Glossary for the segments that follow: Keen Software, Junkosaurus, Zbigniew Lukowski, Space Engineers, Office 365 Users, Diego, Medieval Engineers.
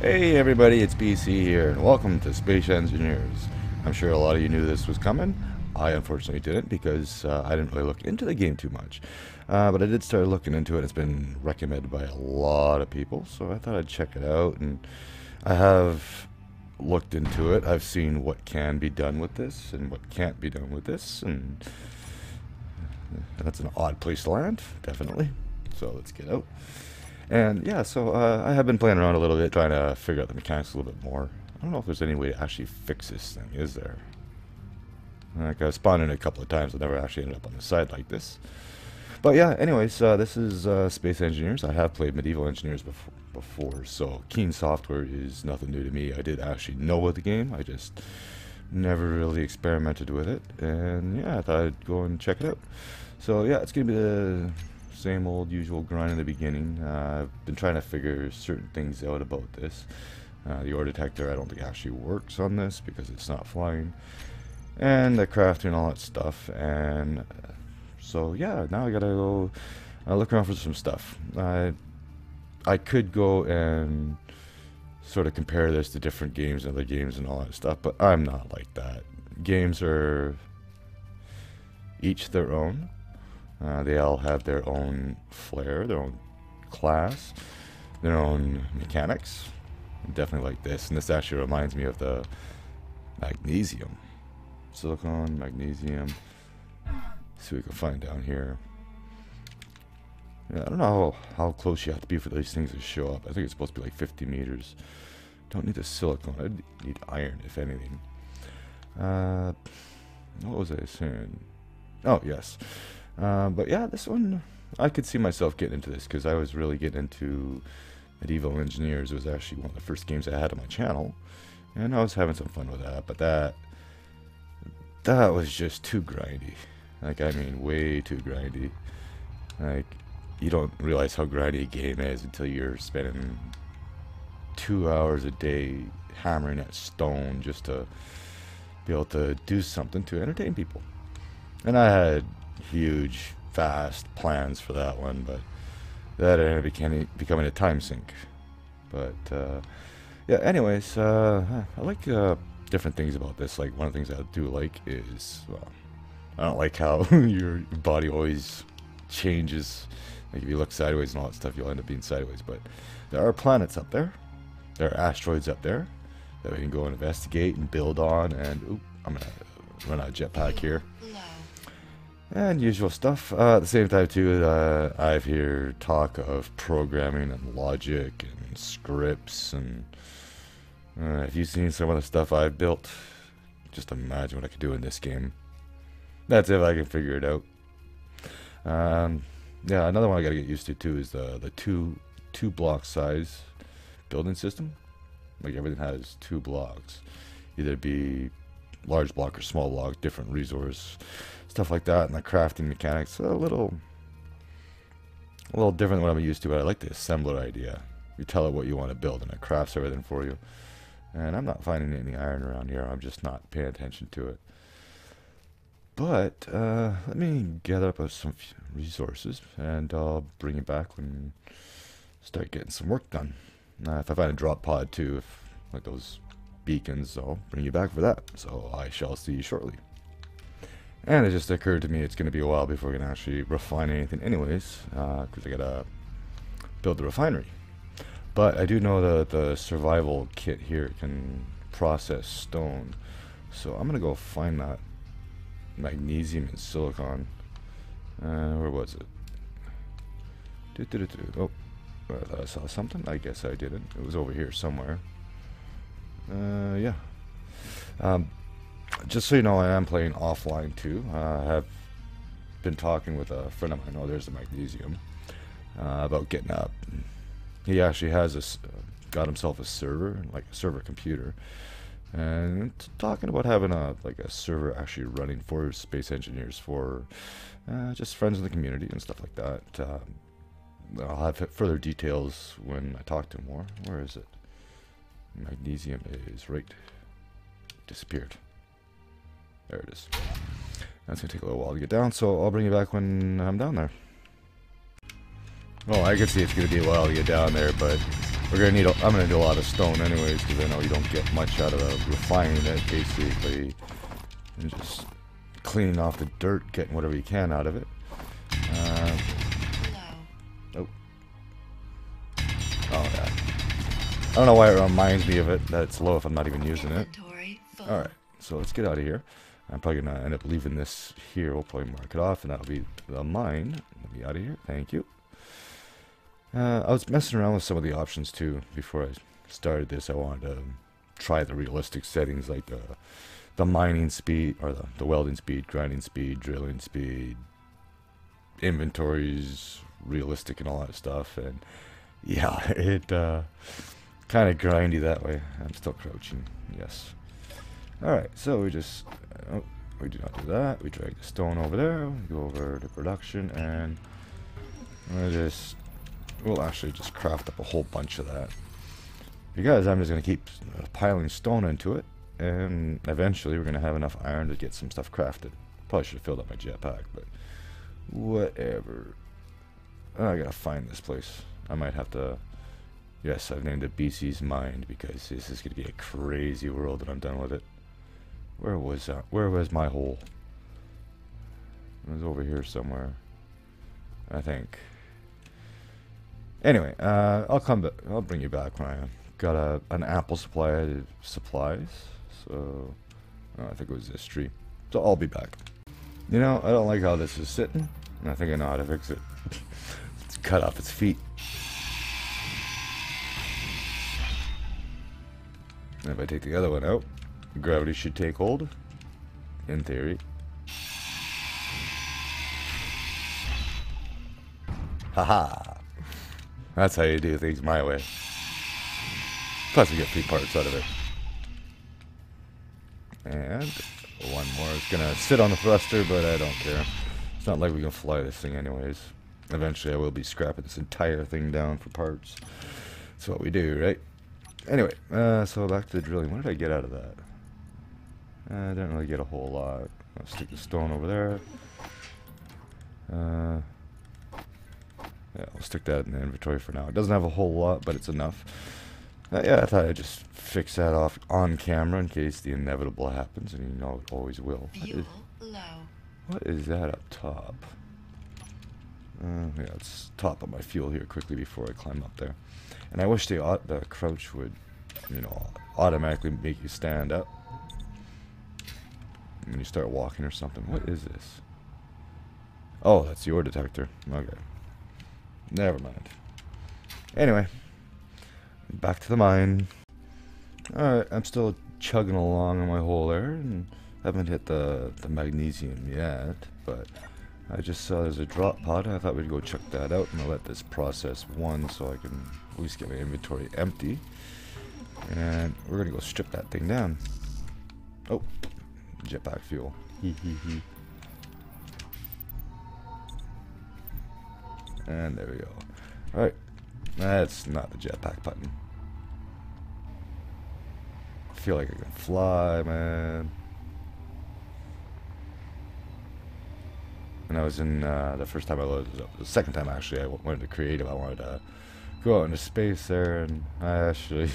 Hey everybody, it's BC here, and welcome to Space Engineers. I'm sure a lot of you knew this was coming. I unfortunately didn't, because I didn't really look into the game too much. But I did start looking into it. It's been recommended by a lot of people, so I thought I'd check it out. And I have looked into it. I've seen what can be done with this, and what can't be done with this. And that's an odd place to land, definitely. So let's get out. And yeah, so I have been playing around a little bit, trying to figure out the mechanics a little bit more. I don't know if there's any way to actually fix this thing, is there? Like, I spawned in a couple of times, I never actually ended up on the side like this. But yeah, anyways, this is Space Engineers. I have played Medieval Engineers before, so Keen Software is nothing new to me. I did actually know of the game, I just never really experimented with it. And yeah, I thought I'd go and check it out. So yeah, it's going to be the same old usual grind in the beginning. I've been trying to figure certain things out about this. The ore detector I don't think actually works on this because it's not flying, and the crafting and all that stuff. And so yeah, now I gotta go look around for some stuff. I could go and sort of compare this to different games and other games and all that stuff, but I'm not like that. Games are each their own. They all have their own flair, their own class, their own mechanics. Definitely like this, and this actually reminds me of the magnesium. Silicon, magnesium. Let's see what we can find down here. Yeah, I don't know how close you have to be for these things to show up. I think it's supposed to be like 50 meters. Don't need the silicon, I need iron, if anything. What was I saying? Oh, yes. But yeah, this one, I could see myself getting into this, because I was really getting into Medieval Engineers. It was actually one of the first games I had on my channel, and I was having some fun with that, but that was just too grindy. Like, I mean, way too grindy. Like, you don't realize how grindy a game is until you're spending 2 hours a day hammering at stone just to be able to do something to entertain people. And I had huge, fast plans for that one, but that ended up becoming a time sink. But yeah, anyways, I like different things about this. Like, one of the things I do like is, well, I don't like how your body always changes. Like, if you look sideways and all that stuff, you'll end up being sideways. But there are planets up there, there are asteroids up there that we can go and investigate and build on. And oop, I'm gonna run out of jetpack here. And usual stuff. At the same time too, I've heard talk of programming and logic and scripts, and if you've seen some of the stuff I've built, just imagine what I could do in this game. That's if I can figure it out. Yeah, another one I gotta get used to too is the two block size building system. Like, everything has two blocks, either be large block or small block, different resource, stuff like that. And the crafting mechanics a little different than what I'm used to, but I like the assembler idea. You tell it what you want to build and it crafts everything for you. And I'm not finding any iron around here, I'm just not paying attention to it. But let me gather up some resources, and I'll bring it back when I start getting some work done. If I find a drop pod too, like those beacons, I'll bring you back for that. So I shall see you shortly. And it just occurred to me it's going to be a while before we can actually refine anything anyways, because I gotta build the refinery. But I do know that the survival kit here can process stone, so I'm gonna go find that magnesium and silicon. Where was it? Oh, I thought I saw something. I guess I didn't. It was over here somewhere. Yeah. Just so you know, I am playing offline too. I have been talking with a friend of mine. Oh, there's the magnesium. About getting up. He actually has got himself a server, like a server computer, and talking about having a server actually running for Space Engineers for just friends in the community and stuff like that. I'll have further details when I talk to him more. Where is it? Magnesium is right. Disappeared. There it is. That's gonna take a little while to get down, so I'll bring you back when I'm down there. Well, I can see it's gonna be a while to get down there, but We're gonna need. I'm gonna do a lot of stone anyways, because I know you don't get much out of refining it. Basically, and just cleaning off the dirt, getting whatever you can out of it. Oh yeah. I don't know why it reminds me of it. That's low if I'm not even using it. All right, so let's get out of here. I'm probably gonna end up leaving this here. We'll probably mark it off, and that'll be the mine. I'll be out of here. Thank you. I was messing around with some of the options too before I started this. I wanted to try the realistic settings like the mining speed, or the welding speed, grinding speed, drilling speed, inventories, realistic, and all that stuff. And yeah, it kind of grindy that way. I'm still crouching. Yes. All right, so we just we do not do that. We drag the stone over there. We go over to production, and we're just. We'll actually just craft up a whole bunch of that, because I'm just going to keep piling stone into it, and eventually we're going to have enough iron to get some stuff crafted. Probably should have filled up my jetpack, but whatever. Oh, I gotta find this place. I might have to. Yes, I've named it BC's Mind, because this is going to be a crazy world, and I'm done with it. Where was that? Where was my hole? It was over here somewhere, I think. Anyway, I'll come back. I'll bring you back when I got an ample supply of supplies. So I think it was this tree. So I'll be back. You know, I don't like how this is sitting, and I think I know how to fix it. It's cut off its feet. And if I take the other one out, gravity should take hold, in theory. Haha. That's how you do things my way. Plus, we get 3 parts out of it. And one more. It's gonna sit on the thruster, but I don't care. It's not like we can fly this thing anyways. Eventually, I will be scrapping this entire thing down for parts. That's what we do, right? Anyway, so back to the drilling. What did I get out of that? I didn't really get a whole lot. I'll stick the stone over there. Yeah, I'll stick that in the inventory for now. It doesn't have a whole lot, but it's enough. Yeah, I thought I'd just fix that off on camera in case the inevitable happens, and you know it always will. What is that up top? Yeah, let's top up my fuel here quickly before I climb up there. And I wish the crouch would, you know, automatically make you stand up when you start walking or something. What is this? Oh, that's your detector. Okay. Never mind. Anyway, back to the mine. Alright, I'm still chugging along on my hole there, and haven't hit the magnesium yet, but I just saw there's a drop pod, and I thought we'd go check that out, and I'll let this process one so I can at least get my inventory empty. And we're gonna go strip that thing down. Oh, jetpack fuel. Hee hee hee. And there we go. Alright. That's not the jetpack button. I feel like I can fly, man. And I was in, the first time I loaded this up. The second time, actually, I went to creative. I wanted to go out into space there, and I actually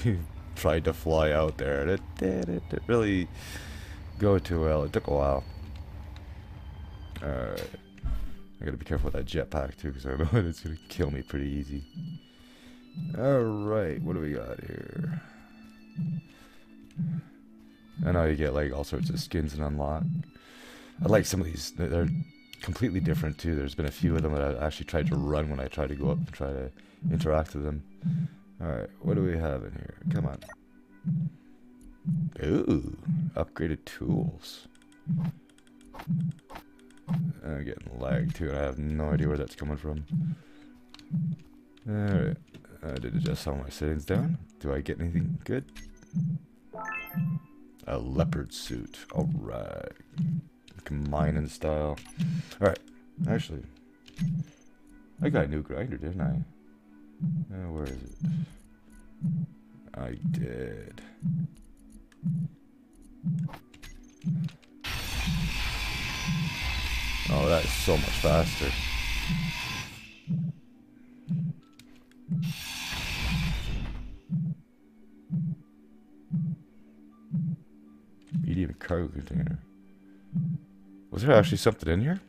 tried to fly out there. And it didn't really go too well. It took a while. Alright. I gotta be careful with that jetpack too, because I know it's gonna kill me pretty easy. Alright, what do we got here? I know you get like all sorts of skins and unlock. I like some of these, they're completely different too. There's been a few of them that I actually tried to run when I tried to go up and try to interact with them. Alright, what do we have in here? Come on. Ooh, upgraded tools. I'm getting lag too, and I have no idea where that's coming from. Alright, I did adjust some of my settings down. Do I get anything good? A leopard suit. Alright. Mining style. Alright, actually, I got a new grinder, didn't I? Where is it? I did. Oh, that is so much faster. cargo container. Was there actually something in here?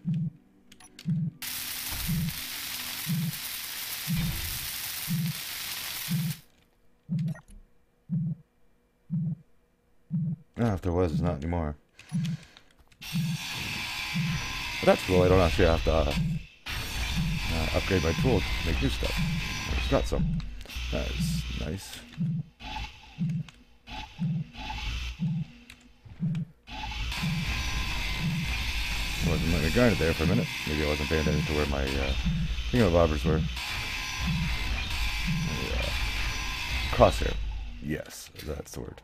No, if there was, it's not anymore. But that's cool, I don't actually have to upgrade my tool to make new stuff. It's got some. That is nice. I wasn't letting it grind it there for a minute. Maybe I wasn't paying attention to where my thingamabobbers were. Crosshair. Yes, that's the word.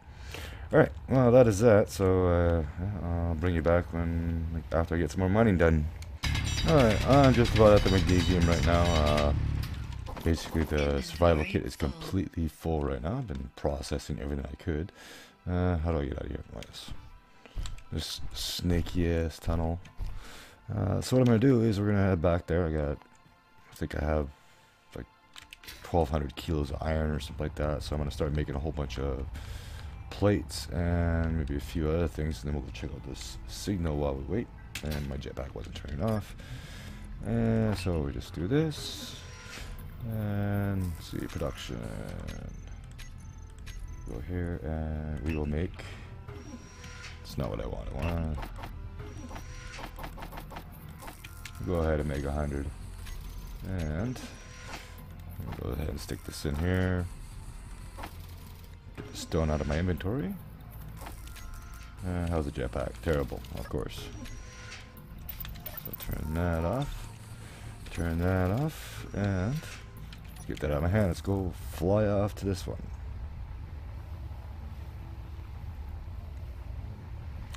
Alright, well that is that, so I'll bring you back when, after I get some more mining done. Alright, I'm just about at the McGee game right now. Basically the survival kit is completely full right now. I've been processing everything I could. How do I get out of here? This snaky ass tunnel. So what I'm going to do is we're going to head back there. I think I have like 1,200 kilos of iron or something like that. So I'm going to start making a whole bunch of plates and maybe a few other things, and then we'll go check out this signal while we wait. And my jetpack wasn't turning off, and so we just do this and see production. Go here and we will make. It's not what I want. Go ahead and make 100, and go ahead and stick this in here. Get the stone out of my inventory. How's the jetpack? Terrible, of course. So turn that off. Turn that off. And let's get that out of my hand. Let's go fly off to this one.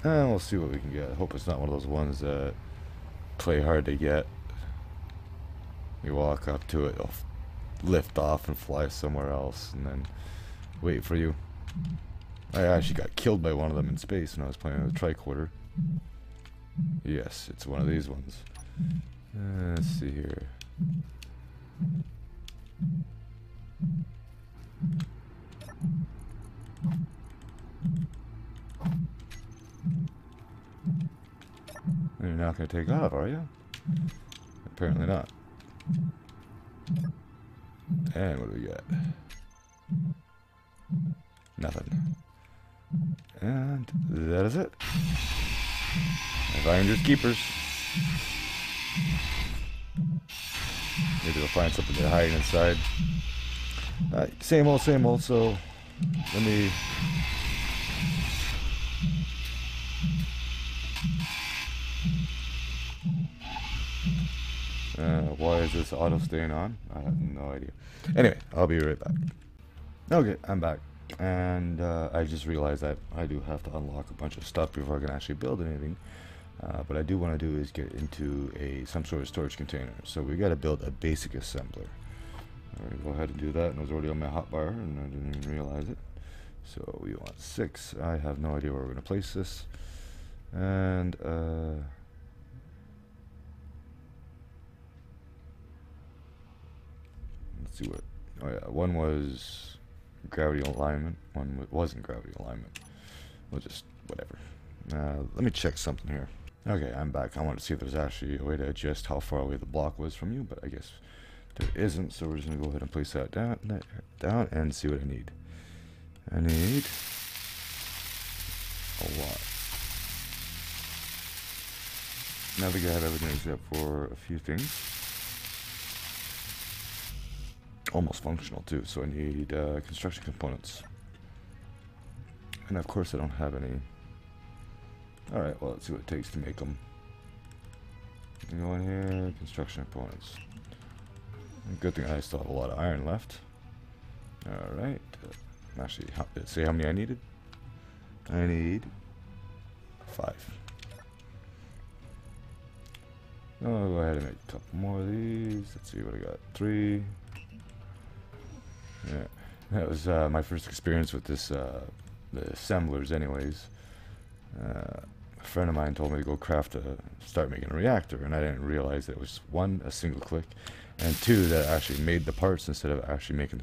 And we'll see what we can get. I hope it's not one of those ones that play hard to get. You walk up to it, it'll lift off and fly somewhere else. And then wait for you. I actually got killed by one of them in space when I was playing with a tricorder. Yes, it's one of these ones. Let's see here. You're not going to take off, are you? Apparently not. And what do we got? Nothing. And that is it. If I can just keepers. Maybe they'll find something they're hiding inside. Same old, so let me... why is this auto staying on? I have no idea. Anyway, I'll be right back. Okay, I'm back. And I just realized that I do have to unlock a bunch of stuff before I can actually build anything. But I do want to do is get into some sort of storage container. So we got to build a basic assembler. All right, go ahead and do that. And it was already on my hotbar, and I didn't even realize it. So we want 6. I have no idea where we're going to place this. And let's see what. Oh yeah, one was. Gravity alignment. One wasn't gravity alignment. We'll just whatever. Let me check something here. Okay, I'm back. I wanted to see if there's actually a way to adjust how far away the block was from you, but I guess there isn't. So we're just gonna go ahead and place that down, and see what I need. I need a lot. Now we got everything except for a few things. Almost functional too, so I need construction components, and of course I don't have any. Alright, well let's see what it takes to make them. Go in here, construction components. Good thing I still have a lot of iron left. Alright, actually did it say how many I needed? I need 5. I'll go ahead and make a couple more of these. Let's see what I got. 3. Yeah, that was my first experience with this, the assemblers anyways. A friend of mine told me to go start making a reactor, and I didn't realize that it was 1, a single click, and 2, that I actually made the parts instead of actually making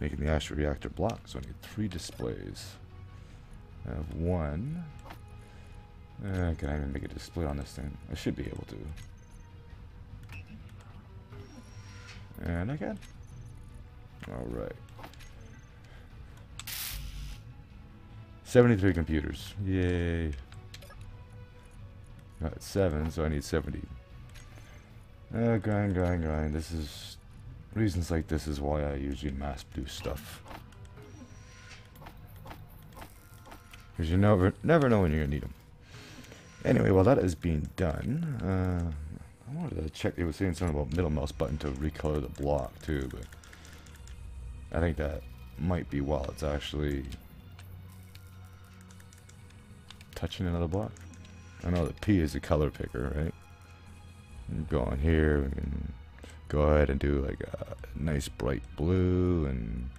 the actual reactor block. So I need 3 displays. I have 1, Can I even make a display on this thing? I should be able to. And I can. Alright. 73 computers. Yay. Got 7, so I need 70. Grind. This is... Reasons like this is why I usually mass produce stuff. Because you never know when you're going to need them. Anyway, while that is being done, I wanted to check. It was saying something about middle mouse button to recolor the block too, but I think that might be while it's actually touching another block. I know the P is the color picker, right? You go on here, we can go ahead and do like a nice bright blue, and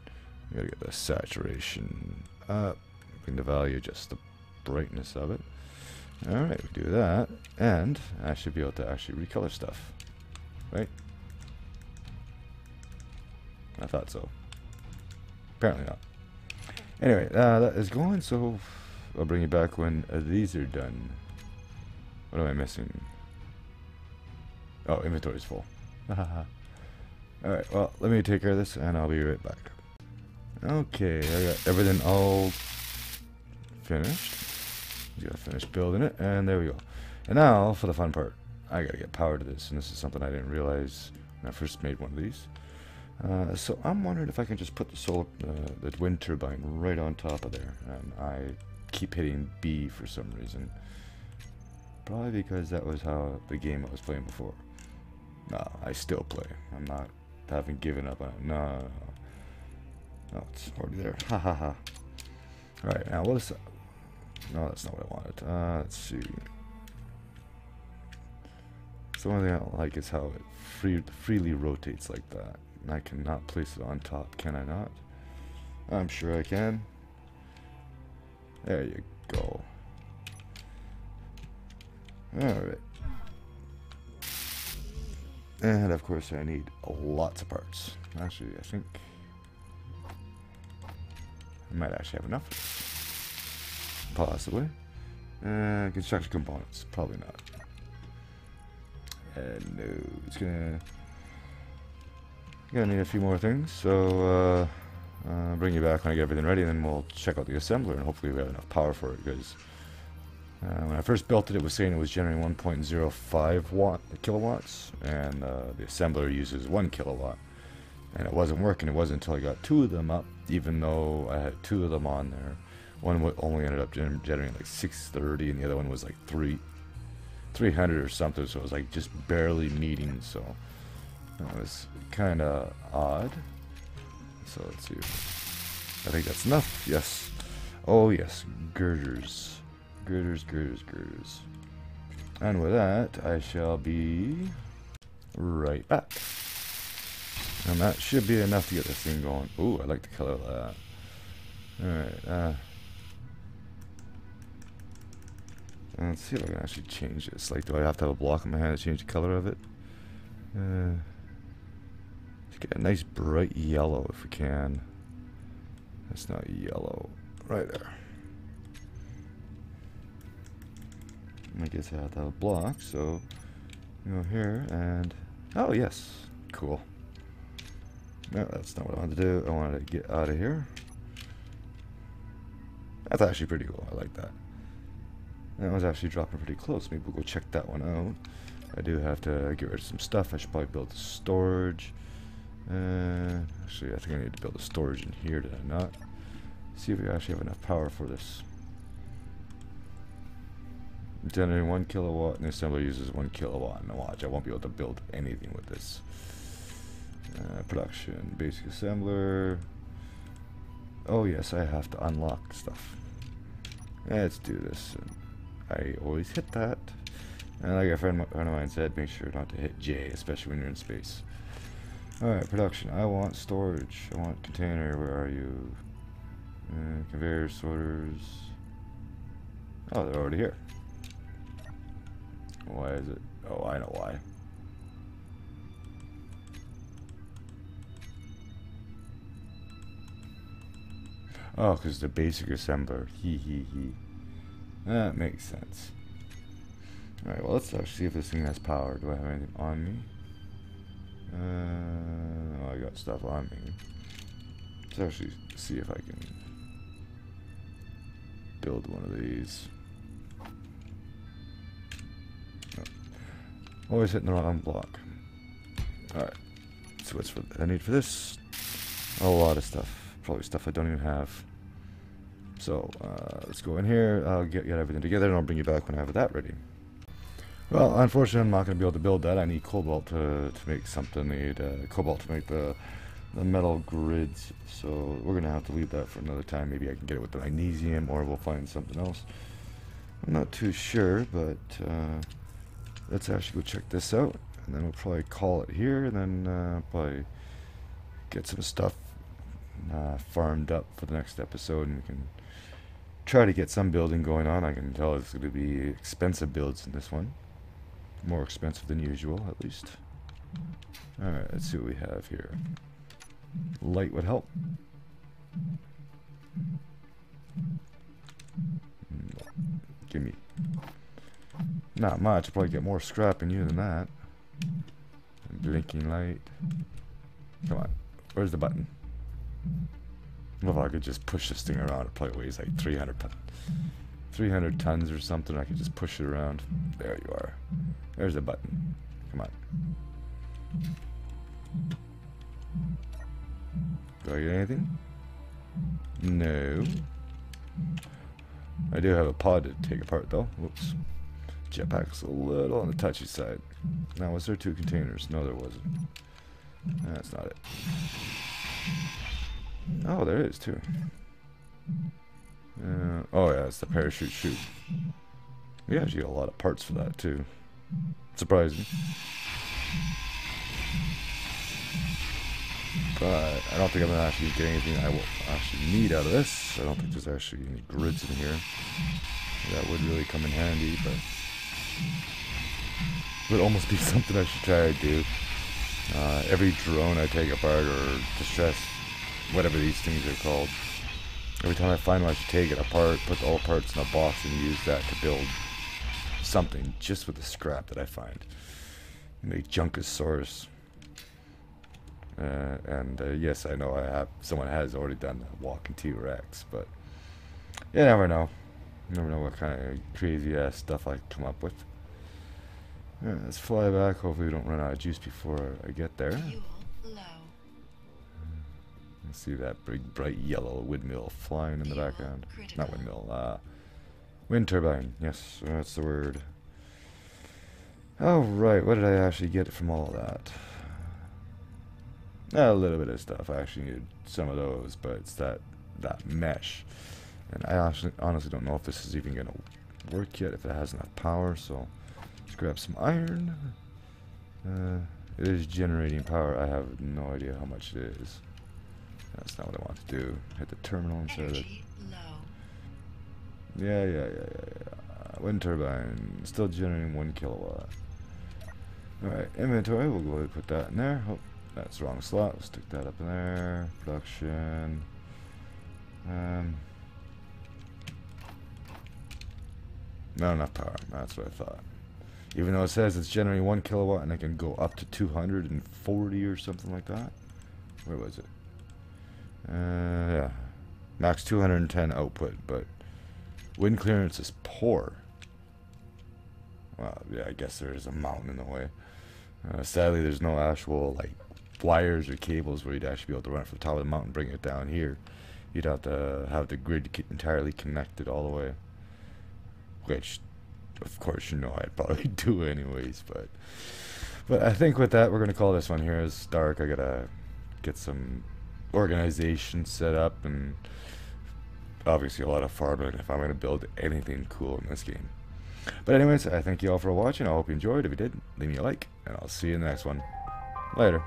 we gotta get the saturation up. Bring the value, just the brightness of it. Alright, we do that, and I should be able to actually recolor stuff, right? I thought so. Apparently not. Anyway, that is going, so I'll bring you back when these are done. What am I missing? Oh, inventory's full. Alright, well, let me take care of this, and I'll be right back. Okay, I got everything all finished. Gotta finish building it, and there we go. And now for the fun part, I gotta get power to this, and this is something I didn't realize when I first made one of these. So I'm wondering if I can just put the solar, the wind turbine right on top of there. And I keep hitting B for some reason, probably because that was how the game I was playing before. No, I still play. I'm not having given up on it. No, it's already there. Ha ha ha. All right, now what is that? No, that's not what I wanted. Let's see. So one thing I don't like is how it freely rotates like that. And I cannot place it on top, can I not? I'm sure I can. There you go. Alright. And of course I need lots of parts. Actually, I think I might actually have enough for this. Possibly. Construction components. Probably not. No. It's gonna need a few more things, so I'll bring you back when I get everything ready, and then we'll check out the assembler, and hopefully we have enough power for it, because when I first built it, it was saying it was generating 1.05 kilowatts, and the assembler uses 1 kilowatt. And it wasn't working. It wasn't until I got 2 of them up, even though I had 2 of them on there. One only ended up generating like 630, and the other one was like 300 or something, so it was like just barely meeting, so that was kind of odd. So let's see. I think that's enough. Yes. Oh, yes. Girders. Girders. And with that, I shall be right back. And that should be enough to get this thing going. Ooh, I like the color of that. Alright, let's see if I can actually change this. Like, do I have to have a block in my hand to change the color of it? Let's get a nice bright yellow if we can. That's not yellow. Right there. I guess I have to have a block, so go here and... Oh, yes. Cool. No, that's not what I wanted to do. I wanted to get out of here. That's actually pretty cool. I like that. That one's actually dropping pretty close. Maybe we'll go check that one out. I do have to get rid of some stuff. I should probably build the storage. Actually, I think I need to build the storage in here, did I not? See if we actually have enough power for this. Generating 1 kilowatt, and the assembler uses 1 kilowatt. Now watch, I won't be able to build anything with this. Production, basic assembler. Oh yes, I have to unlock stuff. Let's do this. I always hit that. And like a friend of mine said, make sure not to hit J, especially when you're in space. Alright, production. I want storage. I want container. Where are you? Conveyor sorters. Oh, they're already here. Why is it? Oh, I know why. Oh, because the basic assembler. That makes sense. Alright, well, let's see if this thing has power. Do I have anything on me? Oh, I got stuff on me. Let's actually see if I can build one of these. Oh. Always hitting the wrong block. Alright. So what's I need for this? A lot of stuff. Probably stuff I don't even have. So, let's go in here. I'll get everything together and I'll bring you back when I have that ready. Well, unfortunately, I'm not going to be able to build that. I need cobalt to make something. I need cobalt to make the metal grids. So we're going to have to leave that for another time. Maybe I can get it with the magnesium, or we'll find something else. I'm not too sure, but let's actually go check this out. And then we'll probably call it here, and then probably get some stuff farmed up for the next episode, and we can try to get some building going on. I can tell it's going to be expensive builds in this one. More expensive than usual, at least. Alright, let's see what we have here. Light would help. Gimme. Not much. I'll probably get more scrap in you than that. Blinking light. Come on. Where's the button? I don't know if I could just push this thing around. It probably weighs like 300 tons or something. I could just push it around. There you are. There's the button. Come on. Do I get anything? No. I do have a pod to take apart though. Whoops. Jetpack's a little on the touchy side. Now, was there two containers? No, there wasn't. That's not it. Oh, there is too. Oh yeah, it's the parachute chute. We actually got a lot of parts for that too. Surprising. But I don't think I'm gonna actually get anything I will actually need out of this. I don't think there's actually any grids in here. That would really come in handy, but it would almost be something I should try to do. Every drone I take apart, or distress, whatever these things are called, every time I find one I should take it apart, put all the parts in a box, and use that to build something just with the scrap that I find. Make Junkosaurus. Yes, I know I have. Someone has already done a walking T-Rex, but you never know. You never know what kind of crazy ass stuff I come up with. Alright, let's fly back. Hopefully we don't run out of juice before I get there. Let's see that big bright yellow windmill flying in the background. Not windmill, wind turbine. Yes, that's the word. Alright, what did I actually get from all that? A little bit of stuff. I actually needed some of those, but it's that mesh. And I actually honestly don't know if this is even going to work yet, if it has enough power, so let's grab some iron. It is generating power. I have no idea how much it is. That's not what I want to do. Hit the terminal instead of it. Yeah. Wind turbine. Still generating 1 kilowatt. Alright, inventory. We'll go ahead and put that in there. Oh, that's the wrong slot. We'll stick that up in there. Production. Not enough power. That's what I thought. Even though it says it's generating 1 kilowatt and it can go up to 240 or something like that. Where was it? Yeah. Max 210 output, but wind clearance is poor. Well, yeah, I guess there is a mountain in the way. Sadly, there's no actual, like, wires or cables where you'd actually be able to run it from the top of the mountain and bring it down here. You'd have to have the grid entirely connected all the way. Which, of course, you know I'd probably do anyways, but I think with that, we're going to call this one here. It's dark. I got to get some organization set up, and obviously a lot of farming if I'm going to build anything cool in this game. But anyways, I thank you all for watching. I hope you enjoyed. If you did, leave me a like, and I'll see you in the next one. Later.